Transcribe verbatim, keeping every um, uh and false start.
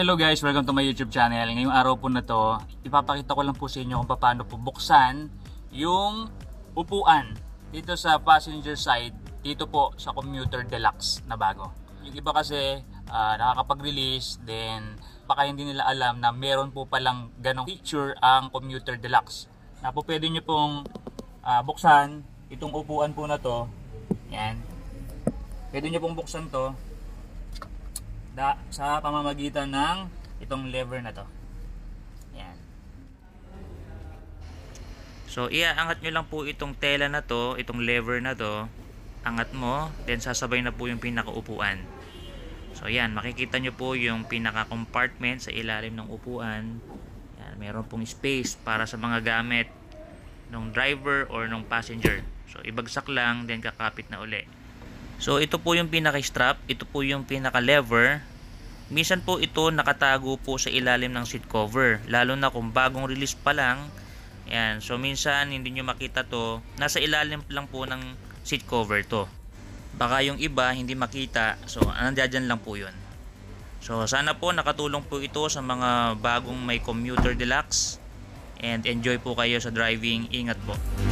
Hello guys, welcome to my YouTube channel. Ngayong araw po na to, ipapakita ko lang po sa inyo kung paano po buksan yung upuan dito sa passenger side, dito po sa Commuter Deluxe na bago. Yung iba kasi uh, nakakapag-release, then baka hindi nila alam na meron po palang ganong feature ang Commuter Deluxe na po pwede nyo pong uh, buksan itong upuan po na to. Yan, pwede nyo pong buksan to Da, sa pamamagitan ng itong lever na to. Ayan. So iaangat nyo lang po itong tela na to, itong lever na to, angat mo, then sasabay na po yung pinakaupuan. So ayan, makikita nyo po yung pinaka-compartment sa ilalim ng upuan. Ayan, meron pong space para sa mga gamit ng driver or ng passenger. So ibagsak lang, then kakapit na uli. So ito po yung pinaka-strap, ito po yung pinaka-lever. Minsan po ito nakatago po sa ilalim ng seat cover, lalo na kung bagong release pa lang. Ayan, so minsan hindi nyo makita to, nasa ilalim lang po ng seat cover to. Baka yung iba hindi makita, so nandiyan lang po yun. So sana po nakatulong po ito sa mga bagong may Commuter Deluxe. And enjoy po kayo sa driving, ingat po.